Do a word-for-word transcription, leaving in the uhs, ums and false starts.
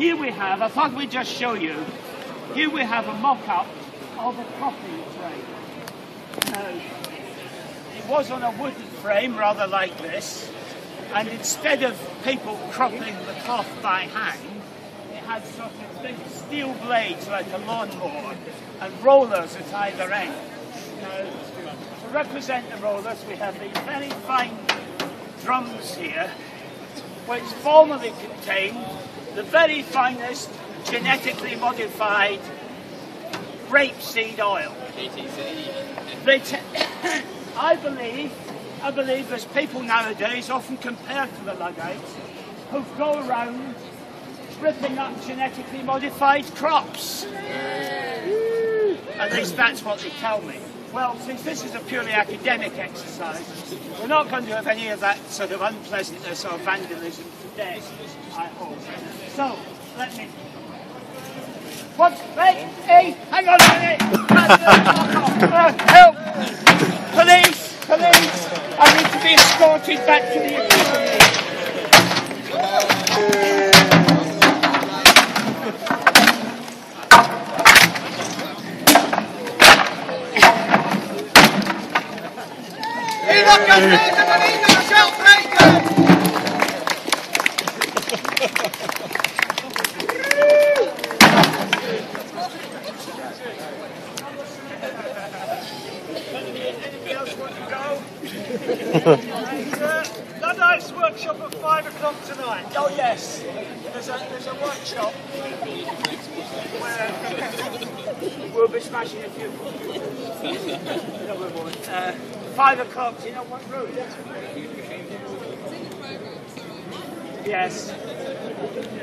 Here we have, I thought we'd just show you, here we have a mock-up of a coffee tray. Now, it was on a wooden frame, rather like this, and instead of people cropping the cloth by hand, it had sort of big steel blades like a lawnmower and rollers at either end. Now, to represent the rollers, we have these very fine drums here, which formerly contained the very finest genetically modified rapeseed oil. G T C. I believe, I believe there's people nowadays, often compared to the Luddites, who go around ripping up genetically modified crops. At least that's what they tell me. Well, since this is a purely academic exercise, we're not going to have any of that sort of unpleasantness or vandalism today, I hope. So, let me... What? Wait! Hey! Hang on a minute! uh, help! Police! Police! I need to be escorted back to the academy! Anybody else want to go? Luddites workshop at five o'clock tonight. Oh yes, there's a there's a workshop where we'll be smashing a few. No, we won't. Uh, Five o'clock, do you know what room? Yes.